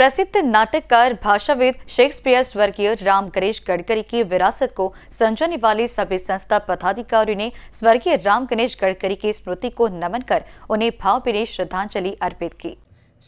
प्रसिद्ध नाटककार भाषाविद शेक्सपियर स्वर्गीय राम गणेश गडकरी की विरासत को संजोने वाली सभी संस्था पदाधिकारियों ने स्वर्गीय राम गणेश गडकरी की स्मृति को नमन कर उन्हें भावभीनी श्रद्धांजलि अर्पित की।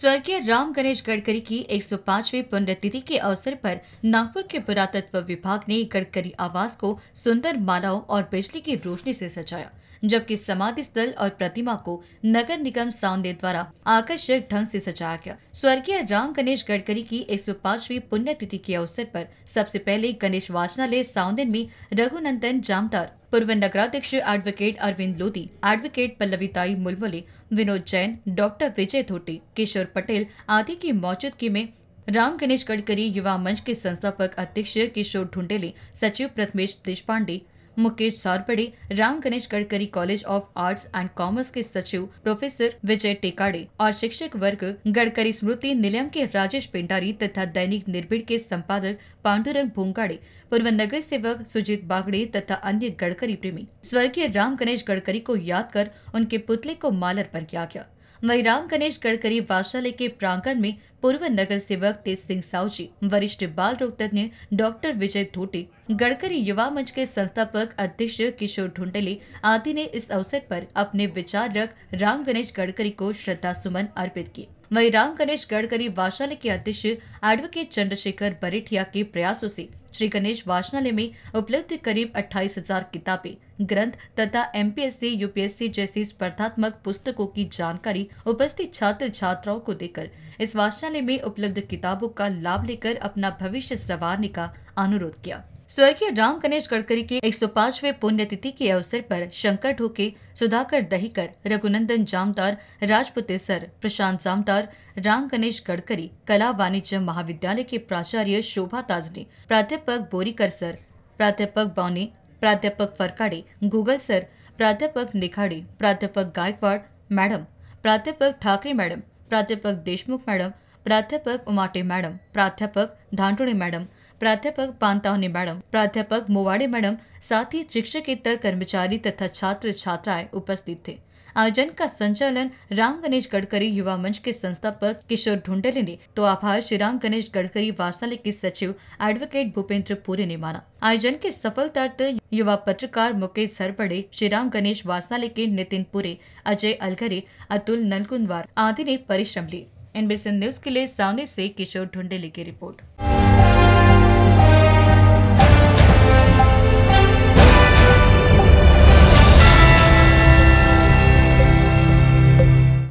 स्वर्गीय राम गणेश गडकरी की 105वीं पुण्यतिथि के अवसर पर नागपुर के पुरातत्व विभाग ने गडकरी आवास को सुंदर मालाओं और बिजली की रोशनी से सजाया, जबकि समाधि स्थल और प्रतिमा को नगर निगम सौंदर्य द्वारा आकर्षक ढंग से सजाया गया। स्वर्गीय राम गणेश गडकरी की 105वीं पुण्यतिथि के अवसर पर सबसे पहले गणेश वाचनालय सौंदर्य में रघुनंदन जामदार, पूर्व नगराध्यक्ष advocate Arvind Lodhi, advocate Pallavi Tai Mulmule, Vinod Jain, doctor Vijay Dhote, Kishor Patel आदि की मौजूदगी में राम गणेश गडकरी युवा मंच के संस्थापक अध्यक्ष किशोर ढूंडली, सचिव Prathamesh Deshpande, Mukesh Saurpade, Ram Ganesh Gadkari college of arts and commerce के सचिव प्रोफेसर विजय टेकाडे और शिक्षक वर्ग, गडकरी स्मृति निलयम के राजेश पेंडारी तथा दैनिक निर्भीड के संपादक पांडुरंग भोंगड़े, पूर्व नगर सेवक सुजीत बागड़े तथा अन्य गडकरी प्रेमी। स्वर्गीय राम गणेश गडकरी को याद कर उनके पुतले को माल्यार्पण किया गया। वहीं राम गणेश गडकरी वाचनालय के प्रांगण में पूर्व नगर सेवक तेज सिंह सावजी, वरिष्ठ बाल रोग तज्ञ डॉक्टर विजय धोटे, गडकरी युवा मंच के संस्थापक अध्यक्ष किशोर ढूंढली आदि ने इस अवसर पर अपने विचार रख राम गणेश गडकरी को श्रद्धा सुमन अर्पित किए। वहीं राम गणेश गडकरी वाचनालय के अध्यक्ष एडवोकेट चंद्रशेखर बरेठिया के प्रयासों से श्री गणेश वाचनालय में उपलब्ध करीब 28,000 किताबें, ग्रंथ तथा एमपीएससी, यूपीएससी जैसी स्पर्धात्मक पुस्तकों की जानकारी उपस्थित छात्र छात्राओं को देकर इस वाचनालय में उपलब्ध किताबों का लाभ लेकर अपना भविष्य संवारने का अनुरोध किया। स्वर्गीय राम गणेश गडकरी के 105वें पुण्यतिथि के अवसर पर शंकर ढोके, सुधाकर दहीकर, रघुनंदन जामदार, राजपुतेसर, प्रशांत जामदार, राम गणेश गडकरी कला वाणिज्य महाविद्यालय के प्राचार्य शोभा ताई, प्राध्यापक बोरीकर सर, प्राध्यापक बॉने, प्राध्यापक फरकाडे, गूगल सर, प्राध्यापक निखाड़े, प्राध्यापक गायकवाड़ मैडम, प्राध्यापक ठाकरे मैडम, प्राध्यापक देशमुख मैडम, प्राध्यापक उमाटे मैडम, प्राध्यापक धान्टे मैडम, प्राध्यापक पानतावनी मैडम, प्राध्यापक मोवाड़े मैडम, साथ ही शिक्षकेतर कर्मचारी तथा छात्र छात्राएं उपस्थित थे। आयोजन का संचालन राम गणेश गडकरी युवा मंच के संस्थापक किशोर ढूंढले ने तो आभार श्री राम गणेश गडकरी वाचनालय के सचिव एडवोकेट भूपेंद्र पुरे ने माना। आयोजन के सफलता युवा पत्रकार मुकेश सौरपड़े, श्री राम गणेश वाचनालय के नितिन पुरे, अजय अलघरे, अतुल नलकुनवार आदि ने परिश्रम लिए। एनबीसी न्यूज के लिए सामने से किशोर ढूंढले की रिपोर्ट।